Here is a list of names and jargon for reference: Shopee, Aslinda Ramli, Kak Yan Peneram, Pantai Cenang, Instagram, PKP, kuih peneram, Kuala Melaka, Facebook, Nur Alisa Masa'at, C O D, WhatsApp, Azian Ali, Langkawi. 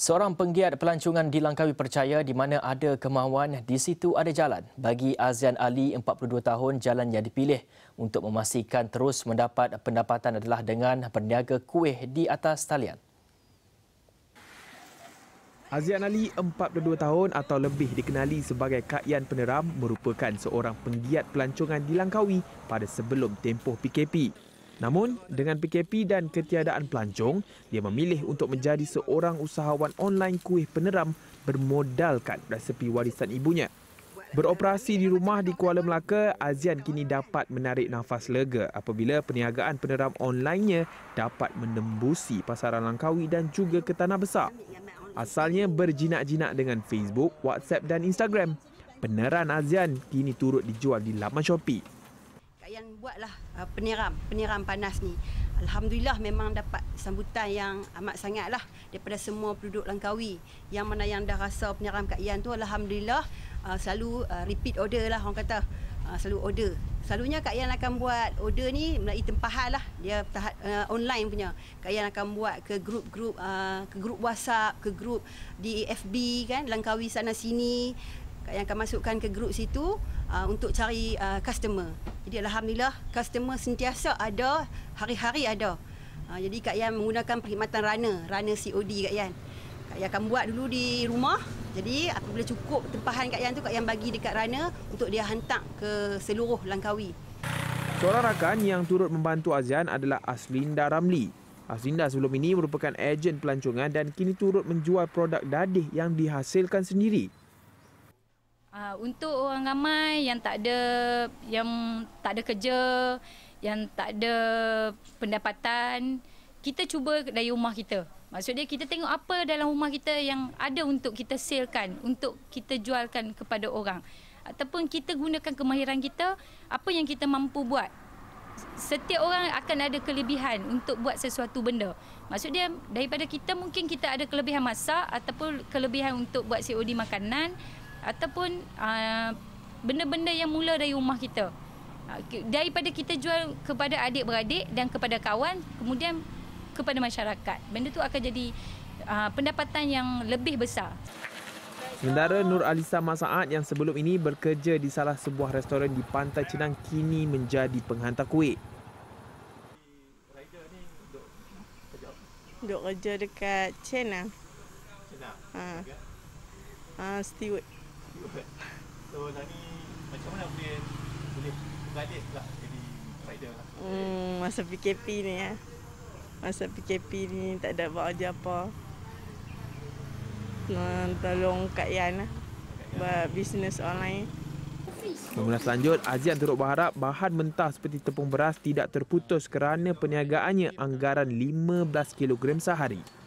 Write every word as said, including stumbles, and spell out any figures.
Seorang penggiat pelancongan di Langkawi percaya di mana ada kemahuan, di situ ada jalan. Bagi Azian Ali, empat puluh dua tahun, jalan yang dipilih untuk memastikan terus mendapat pendapatan adalah dengan berniaga kuih di atas talian. Azian Ali, empat puluh dua tahun atau lebih dikenali sebagai Kak Yan Peneram, merupakan seorang penggiat pelancongan di Langkawi pada sebelum tempoh P K P. Namun, dengan P K P dan ketiadaan pelancong, dia memilih untuk menjadi seorang usahawan online kuih peneram bermodalkan resepi warisan ibunya. Beroperasi di rumah di Kuala Melaka, Azian kini dapat menarik nafas lega apabila perniagaan peneram online-nya dapat menembusi pasaran Langkawi dan juga ke tanah besar. Asalnya berjinak-jinak dengan Facebook, WhatsApp dan Instagram, peneram Azian kini turut dijual di laman Shopee. Yang buatlah uh, peniram, peniram panas ni. Alhamdulillah memang dapat sambutan yang amat sangatlah daripada semua penduduk Langkawi. Yang mana yang dah rasa peniram Kak Yan tu, alhamdulillah uh, selalu uh, repeat order lah orang kata. Uh, selalu order. Selalunya Kak Yan akan buat order ni melalui tempahan lah. Dia tahap uh, online punya. Kak Yan akan buat ke grup-grup uh, ke grup WhatsApp, ke grup di F B kan, Langkawi sana sini. Kak Yan akan masukkan ke grup situ uh, untuk cari uh, customer. Jadi alhamdulillah customer sentiasa ada, hari-hari ada. Ha, jadi Kak Yan menggunakan perkhidmatan runner, runner C O D Kak Yan. Kak Yan akan buat dulu di rumah. Jadi apabila cukup tempahan Kak Yan tu, Kak Yan bagi dekat runner untuk dia hantar ke seluruh Langkawi. Seorang rakan yang turut membantu Azian adalah Aslinda Ramli. Aslinda sebelum ini merupakan ejen pelancongan dan kini turut menjual produk dadih yang dihasilkan sendiri. Uh, untuk orang ramai yang tak ada yang tak ada kerja, yang tak ada pendapatan, kita cuba dari rumah kita. Maksudnya kita tengok apa dalam rumah kita yang ada untuk kita salekan, untuk kita jualkan kepada orang. Ataupun kita gunakan kemahiran kita, apa yang kita mampu buat. Setiap orang akan ada kelebihan untuk buat sesuatu benda. Maksudnya daripada kita mungkin kita ada kelebihan masak ataupun kelebihan untuk buat C O D makanan. Ataupun benda-benda yang mula dari rumah kita. Daripada kita jual kepada adik-beradik dan kepada kawan, kemudian kepada masyarakat. Benda itu akan jadi aa, pendapatan yang lebih besar. Sementara Nur Alisa Masa'at yang sebelum ini bekerja di salah sebuah restoran di Pantai Cenang kini menjadi penghantar kuih. Duduk kerja dekat Cina. Cina? Ha. Ha, Steward. So dah ni macam mana boleh boleh beralih lah jadi rider lah. Hmm, masa P K P ni ya. Masa P K P ni tak ada buat kerja apa. Nah, tolong Kak Yan lah buat bisnes online. Pemulas lanjut, Azian turut berharap bahan mentah seperti tepung beras tidak terputus kerana perniagaannya anggaran lima belas kilogram sehari.